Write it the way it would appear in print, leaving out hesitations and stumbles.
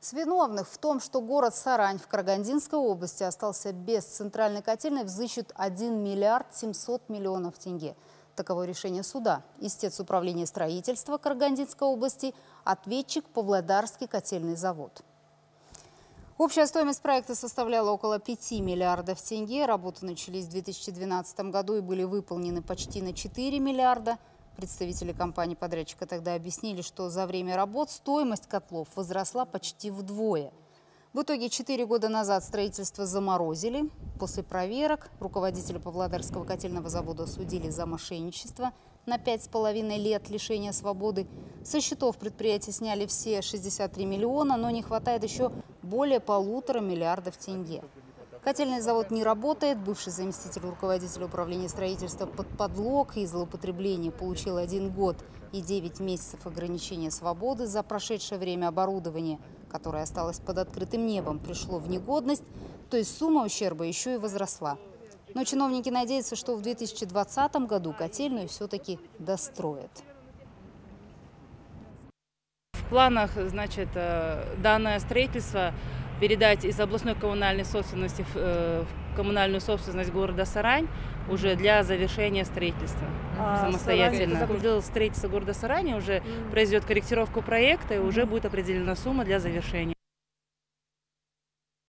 С виновных в том, что город Сарань в Карагандинской области остался без центральной котельной, взыщут 1 700 000 000 тенге. Таково решение суда. Истец Управления строительства Карагандинской области, ответчик Павлодарский котельный завод. Общая стоимость проекта составляла около 5 миллиардов тенге. Работы начались в 2012 году и были выполнены почти на 4 миллиарда. Представители компании-подрядчика тогда объяснили, что за время работ стоимость котлов возросла почти вдвое. В итоге 4 года назад строительство заморозили. После проверок руководителя Павлодарского котельного завода судили за мошенничество на 5,5 лет лишения свободы. Со счетов предприятия сняли все 63 миллиона, но не хватает еще более 1,5 миллиардов тенге. Котельный завод не работает. Бывший заместитель руководителя управления строительства под подлог и злоупотребление получил 1 год и 9 месяцев ограничения свободы. За прошедшее время оборудование, которое осталось под открытым небом, пришло в негодность, то есть сумма ущерба еще и возросла. Но чиновники надеются, что в 2020 году котельную все-таки достроят. В планах, значит, данное строительство передать из областной коммунальной собственности в коммунальную собственность города Сарань уже для завершения строительства самостоятельно. Для строительства города Сарань уже произойдет корректировка проекта и уже будет определена сумма для завершения.